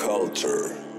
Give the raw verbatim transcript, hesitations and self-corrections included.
culture.